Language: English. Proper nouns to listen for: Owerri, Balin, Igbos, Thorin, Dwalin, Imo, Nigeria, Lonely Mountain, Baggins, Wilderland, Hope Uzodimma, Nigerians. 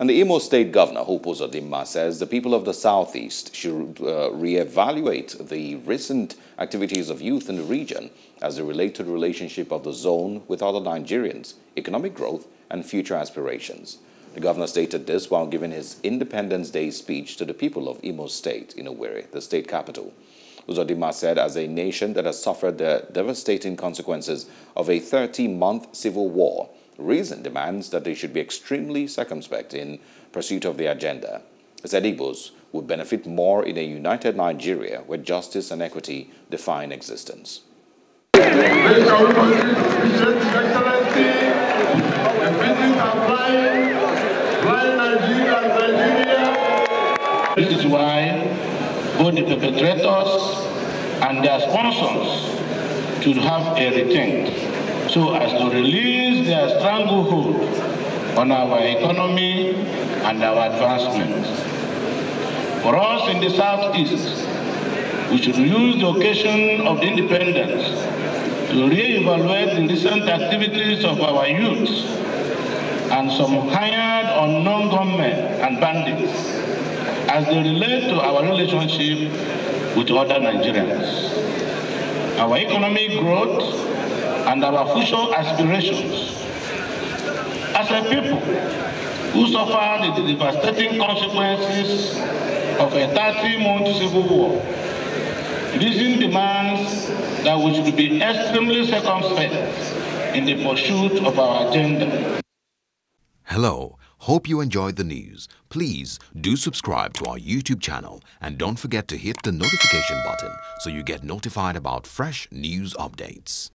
And the Imo State Governor, Hope Uzodimma, says the people of the southeast should re-evaluate the recent activities of youth in the region as they relate to the relationship of the zone with other Nigerians, economic growth and future aspirations. The governor stated this while giving his Independence Day speech to the people of Imo State in Owerri, the state capital. Uzodimma said, as a nation that has suffered the devastating consequences of a 30-month civil war, reason demands that they should be extremely circumspect in pursuit of their agenda. He said Igbos would benefit more in a united Nigeria where justice and equity define existence. This is why both the perpetrators and their sponsors should have a rethink, so as to release their stranglehold on our economy and our advancement. For us in the southeast, we should use the occasion of independence to re-evaluate the recent activities of our youth and some hired or non-government and bandits as they relate to our relationship with other Nigerians. Our economic growth and our future aspirations. As a people who suffered the devastating consequences of a 30-month civil war, reason demands that we should be extremely circumspect in the pursuit of our agenda. Hello, hope you enjoyed the news. Please do subscribe to our YouTube channel and don't forget to hit the notification button so you get notified about fresh news updates.